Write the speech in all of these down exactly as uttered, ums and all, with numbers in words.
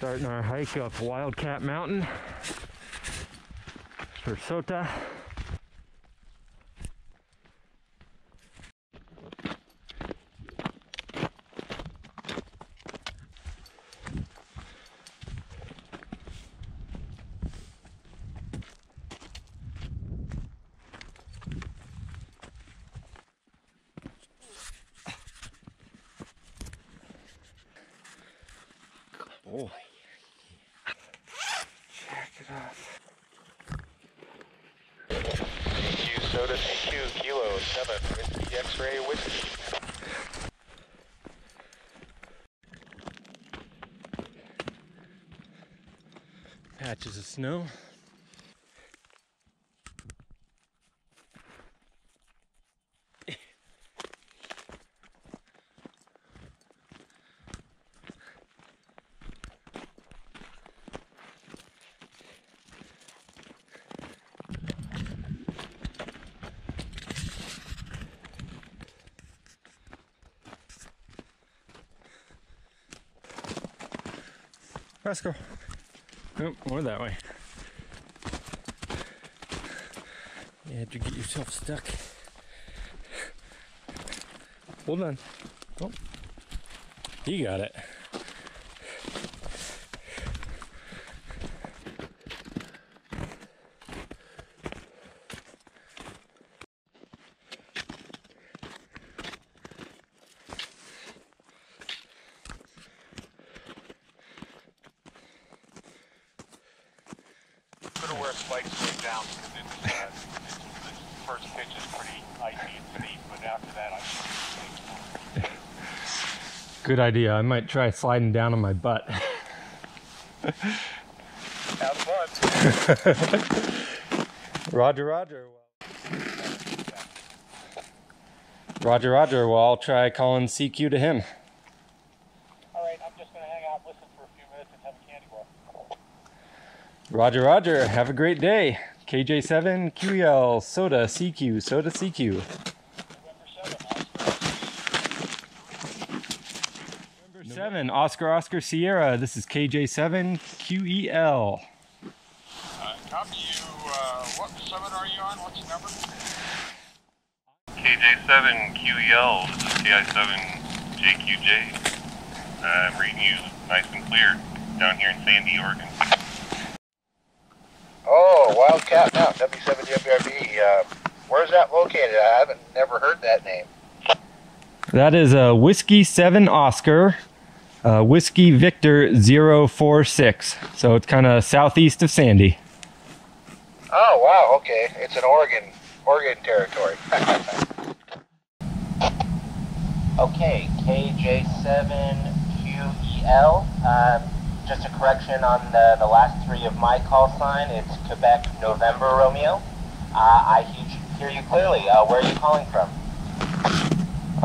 Starting our hike up Wildcat Mountain for SOTA. Oh, check it out. Q SOTA Q Kilo seven with the X-ray whiskey. Patches of snow. Roscoe. Nope, more that way. You had to get yourself stuck. Hold on. Oh, you got it. Where spikes go down because it's, uh, it's, the first pitch is pretty icy and steep, but after that I good idea. I might try sliding down on my butt. Have fun. Roger, roger. Roger, roger. Well, I'll try calling C Q to him. Roger, roger. Have a great day. K J seven Q E L SOTA C Q, SOTA C Q. Number seven, Oscar Oscar Sierra. This is K J seven Q E L. Uh, copy you. Uh, what summit are you on? What's the number? K J seven Q E L. This is K I seven J Q J. Uh, I'm reading you nice and clear down here in Sandy, Oregon. Wildcat Mountain, W seven W R B. Uh, where's that located? I haven't never heard that name. That is a uh, Whiskey seven Oscar, uh, Whiskey Victor zero four six. So it's kind of southeast of Sandy. Oh wow, okay. It's an Oregon, Oregon territory. Okay, K J seven Q E L. Uh, Just a correction on the, the last three of my call sign. It's Quebec November Romeo. Uh, I hear you clearly. Uh, where are you calling from?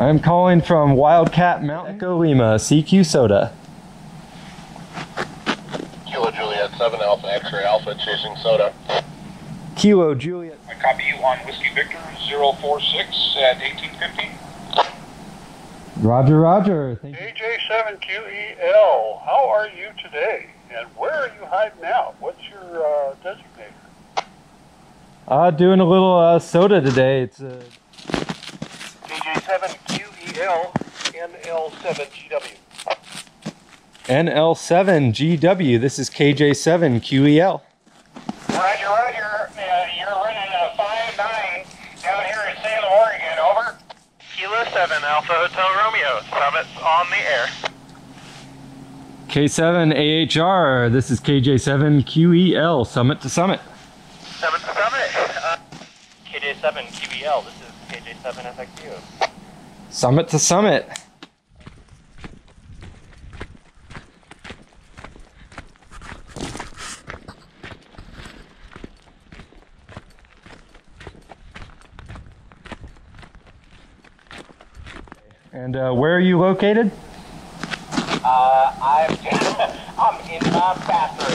I am calling from Wildcat Mountain, Colima, C Q SOTA. Kilo Juliet seven Alpha X-ray Alpha chasing SOTA. Kilo Juliet. I copy you on Whiskey Victor zero four six at eighteen fifteen. Roger, roger. K J seven Q E L, how are you today? And where are you hiding out? What's your uh, designator? Uh, doing a little uh, SOTA today. It's uh... K J seven Q E L N L seven G W. N L seven G W, this is K J seven Q E L. Roger, roger. Uh, you're running a five nine down here in Salem, Oregon. Over. Kilo seven Alpha Hotel Romeo, summits on the air. K seven A H R, this is K J seven Q E L, summit to summit. Summit to summit. Uh, K J seven Q E L, this is K J seven F X U. Summit to summit. And uh, where are you located? Uh, I'm, I'm in my bathroom